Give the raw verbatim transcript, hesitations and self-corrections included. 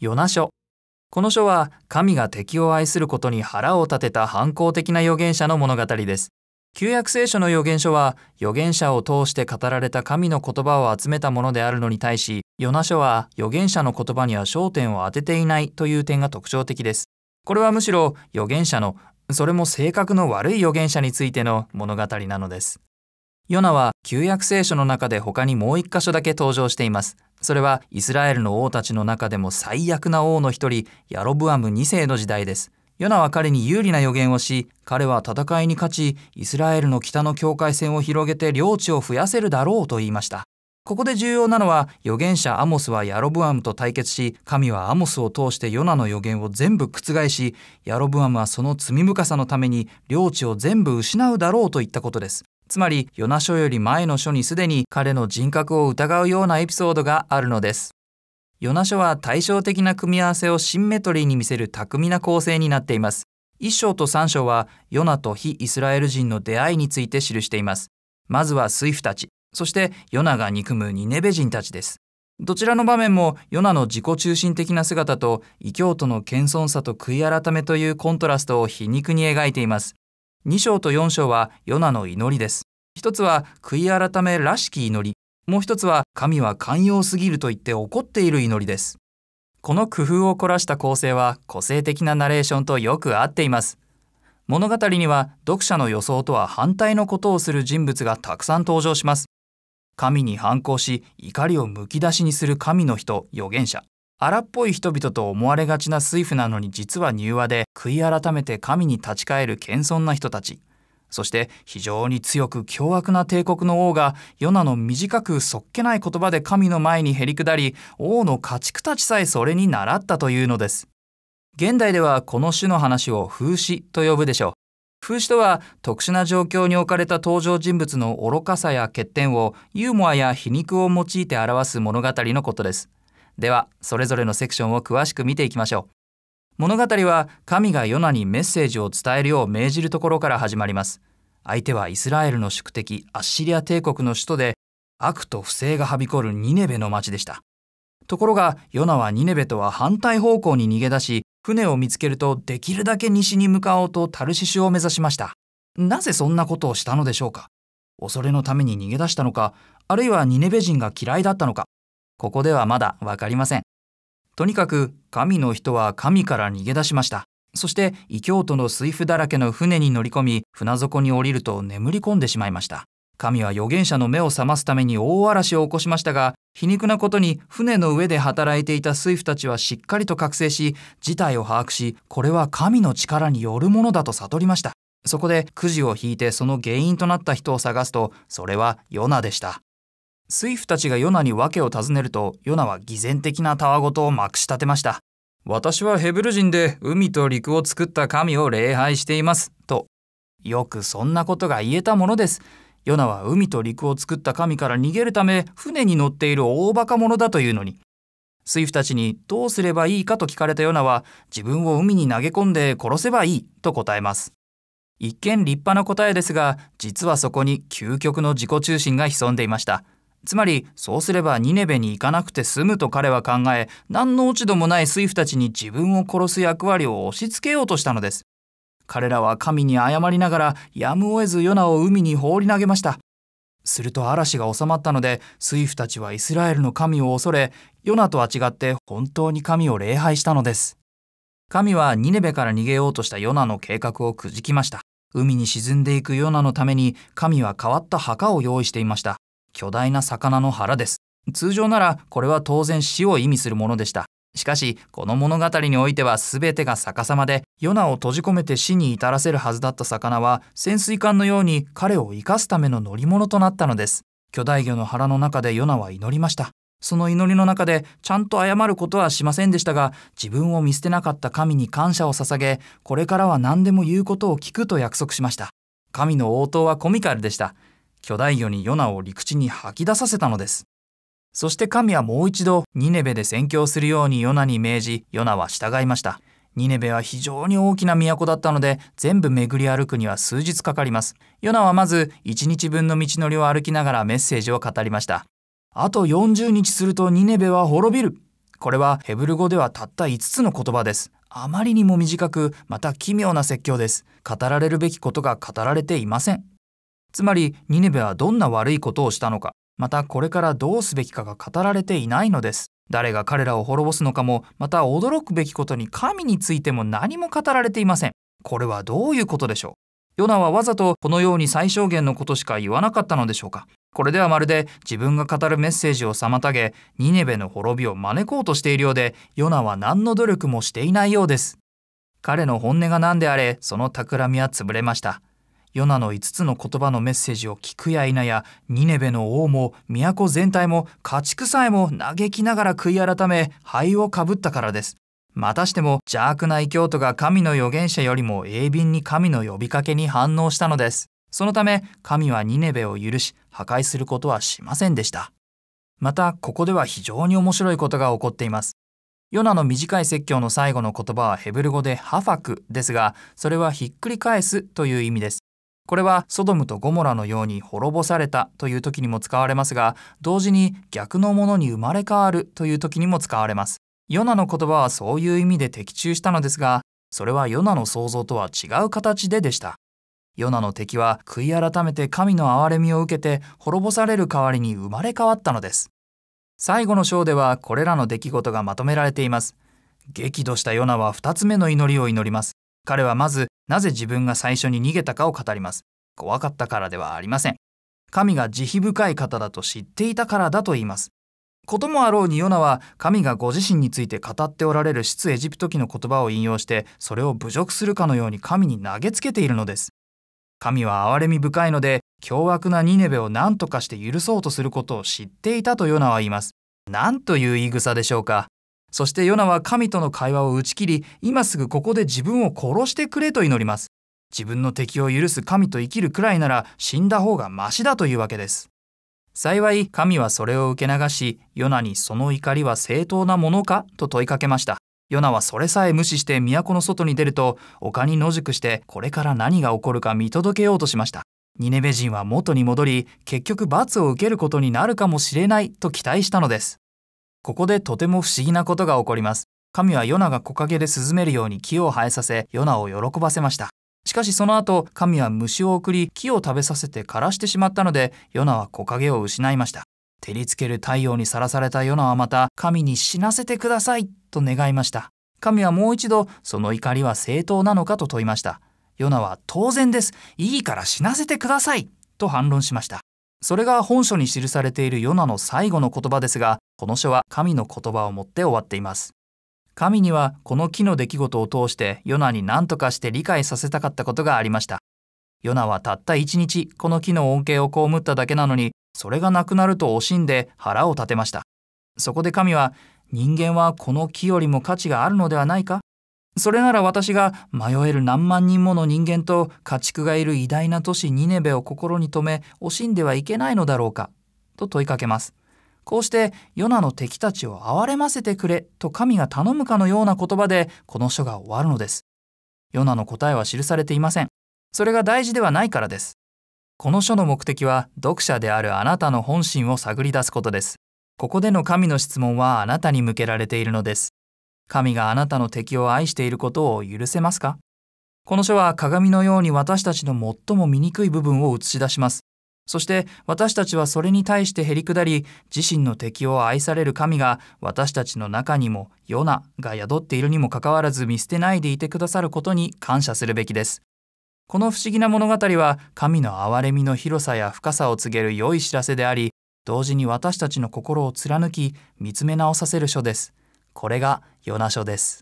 ヨナ書。この書は神が敵を愛することに腹を立てた反抗的な預言者の物語です。旧約聖書の預言書は預言者を通して語られた神の言葉を集めたものであるのに対し、ヨナ書は預言者の言葉には焦点を当てていないという点が特徴的です。これはむしろ預言者の、それも性格の悪い預言者についての物語なのです。ヨナは旧約聖書の中で他にもう一箇所だけ登場しています。それはイスラエルの王たちの中でも最悪な王の一人、ヤロブアムにせいの時代です。ヨナは彼に有利な予言をし、彼は戦いに勝ち、イスラエルの北の境界線を広げて領地を増やせるだろうと言いました。ここで重要なのは、預言者アモスはヤロブアムと対決し、神はアモスを通してヨナの予言を全部覆し、ヤロブアムはその罪深さのために領地を全部失うだろうと言ったことです。つまり、ヨナ書より前の書にすでに彼の人格を疑うようなエピソードがあるのです。ヨナ書は対照的な組み合わせをシンメトリーに見せる巧みな構成になっています。いっ章とさん章はヨナと非イスラエル人の出会いについて記しています。まずは水夫たち、そしてヨナが憎むニネベ人たちです。どちらの場面もヨナの自己中心的な姿と異教徒の謙遜さと悔い改めというコントラストを皮肉に描いています。に章とよん章はヨナの祈りです。一つは悔い改めらしき祈り。もう一つは神は寛容すぎると言って怒っている祈りです。この工夫を凝らした構成は個性的なナレーションとよく合っています。物語には読者の予想とは反対のことをする人物がたくさん登場します。神に反抗し怒りをむき出しにする神の人、預言者。荒っぽい人々と思われがちな水夫なのに実は柔和で、悔い改めて神に立ち返る謙遜な人たち。そして非常に強く凶悪な帝国の王がヨナの短くそっけない言葉で神の前にへりくだり、王の家畜たちさえそれに倣ったというのです。現代ではこの種の話を風刺と呼ぶでしょう。風刺とは特殊な状況に置かれた登場人物の愚かさや欠点をユーモアや皮肉を用いて表す物語のことです。ではそれぞれのセクションを詳しく見ていきましょう。物語は神がヨナにメッセージを伝えるよう命じるところから始まります。相手はイスラエルの宿敵アッシリア帝国の首都で、悪と不正がはびこるニネベの町でした。ところがヨナはニネベとは反対方向に逃げ出し、船を見つけるとできるだけ西に向かおうとタルシシュを目指しました。なぜそんなことをしたのでしょうか。恐れのために逃げ出したのか、あるいはニネベ人が嫌いだったのか、ここではまだわかりません。とにかく神の人は神から逃げ出しました。そして異教徒の水夫だらけの船に乗り込み、船底に降りると眠り込んでしまいました。神は預言者の目を覚ますために大嵐を起こしましたが、皮肉なことに船の上で働いていた水夫たちはしっかりと覚醒し、事態を把握し、これは神の力によるものだと悟りました。そこでくじを引いてその原因となった人を探すと、それはヨナでした。水夫たちがヨナに訳を尋ねると、ヨナは偽善的なたわごとをまくし立てました。私はヘブル人で海と陸を作った神を礼拝しています。と。よくそんなことが言えたものです。ヨナは海と陸を作った神から逃げるため、船に乗っている大バカ者だというのに。水夫たちにどうすればいいかと聞かれたヨナは、自分を海に投げ込んで殺せばいいと答えます。一見立派な答えですが、実はそこに究極の自己中心が潜んでいました。つまり、そうすればニネベに行かなくて済むと彼は考え、何の落ち度もない水夫たちに自分を殺す役割を押し付けようとしたのです。彼らは神に謝りながら、やむを得ずヨナを海に放り投げました。すると嵐が収まったので、水夫たちはイスラエルの神を恐れ、ヨナとは違って本当に神を礼拝したのです。神はニネベから逃げようとしたヨナの計画をくじきました。海に沈んでいくヨナのために、神は変わった墓を用意していました。巨大な魚の腹です。通常ならこれは当然死を意味するものでした。しかしこの物語においては全てが逆さまで、ヨナを閉じ込めて死に至らせるはずだった魚は潜水艦のように彼を生かすための乗り物となったのです。巨大魚の腹の中でヨナは祈りました。その祈りの中でちゃんと謝ることはしませんでしたが、自分を見捨てなかった神に感謝を捧げ、これからは何でも言うことを聞くと約束しました。神の応答はコミカルでした。巨大魚にヨナを陸地に吐き出させたのです。そして神はもう一度ニネベで宣教するようにヨナに命じ、ヨナは従いました。ニネベは非常に大きな都だったので、全部巡り歩くには数日かかります。ヨナはまずいちにちぶんの道のりを歩きながらメッセージを語りました。あとよんじゅうにちするとニネベは滅びる。これはヘブル語ではたったいつつの言葉です。あまりにも短く、また奇妙な説教です。語られるべきことが語られていません。つまり、ニネベはどんな悪いことをしたのか、またこれからどうすべきかが語られていないのです。誰が彼らを滅ぼすのかも、また驚くべきことに神についても何も語られていません。これはどういうことでしょう。ヨナはわざとこのように最小限のことしか言わなかったのでしょうか。これではまるで自分が語るメッセージを妨げ、ニネベの滅びを招こうとしているようで、ヨナは何の努力もしていないようです。彼の本音が何であれ、その企みは潰れました。ヨナのいつつの言葉のメッセージを聞くや否や、ニネベの王も都全体も家畜さえも嘆きながら悔い改め、灰をかぶったからです。またしても邪悪な異教徒が神の預言者よりも鋭敏に神の呼びかけに反応したのです。そのため神はニネベを許し、破壊することはしませんでした。またここでは非常に面白いことが起こっています。ヨナの短い説教の最後の言葉はヘブル語でハファクですが、それはひっくり返すという意味です。これはソドムとゴモラのように滅ぼされたという時にも使われますが、同時に逆のものに生まれ変わるという時にも使われます。ヨナの言葉はそういう意味で的中したのですが、それはヨナの想像とは違う形ででした。ヨナの敵は悔い改めて神の憐れみを受けて滅ぼされる代わりに生まれ変わったのです。最後の章ではこれらの出来事がまとめられています。激怒したヨナはふたつめの祈りを祈ります。彼はまず、なぜ自分が最初に逃げたかを語ります。怖かったからではありません。神が慈悲深い方だと知っていたからだと言います。こともあろうにヨナは神がご自身について語っておられる出エジプト記の言葉を引用して、それを侮辱するかのように神に投げつけているのです。神は憐れみ深いので、凶悪なニネベを何とかして許そうとすることを知っていたとヨナは言います。なんという言い草でしょうか。そしてヨナは神との会話を打ち切り、今すぐここで自分を殺してくれと祈ります。自分の敵を許す神と生きるくらいなら死んだ方がマシだというわけです。幸い神はそれを受け流し、ヨナにその怒りは正当なものかと問いかけました。ヨナはそれさえ無視して都の外に出ると、丘に野宿してこれから何が起こるか見届けようとしました。ニネベ人は元に戻り、結局罰を受けることになるかもしれないと期待したのです。ここでとても不思議なことが起こります。神はヨナが木陰で涼めるように木を生えさせ、ヨナを喜ばせました。しかしその後、神は虫を送り、木を食べさせて枯らしてしまったので、ヨナは木陰を失いました。照りつける太陽にさらされたヨナはまた、神に死なせてくださいと願いました。神はもう一度、その怒りは正当なのかと問いました。ヨナは当然です。いいから死なせてくださいと反論しました。それが本書に記されているヨナの最後の言葉ですが、この書は神の言葉をもって終わっています。神にはこの木の出来事を通してヨナに何とかして理解させたかったことがありました。ヨナはたった一日この木の恩恵を被っただけなのに、それがなくなると惜しんで腹を立てました。そこで神は、人間はこの木よりも価値があるのではないか？それなら私が迷える何万人もの人間と家畜がいる偉大な都市ニネベを心に留め惜しんではいけないのだろうかと問いかけます。こうしてヨナの敵たちを憐れませてくれと神が頼むかのような言葉でこの書が終わるのです。ヨナの答えは記されていません。それが大事ではないからです。この書の目的は読者であるあなたの本心を探り出すことです。ここでの神の質問はあなたに向けられているのです。神があなたの敵を愛していることを許せますか？この書は鏡のように私たちの最も醜い部分を映し出します。そして私たちはそれに対してへりくだり、自身の敵を愛される神が私たちの中にもヨナが宿っているにもかかわらず見捨てないでいてくださることに感謝するべきです。この不思議な物語は神の憐れみの広さや深さを告げる良い知らせであり、同時に私たちの心を貫き見つめ直させる書です。これがヨナ書です。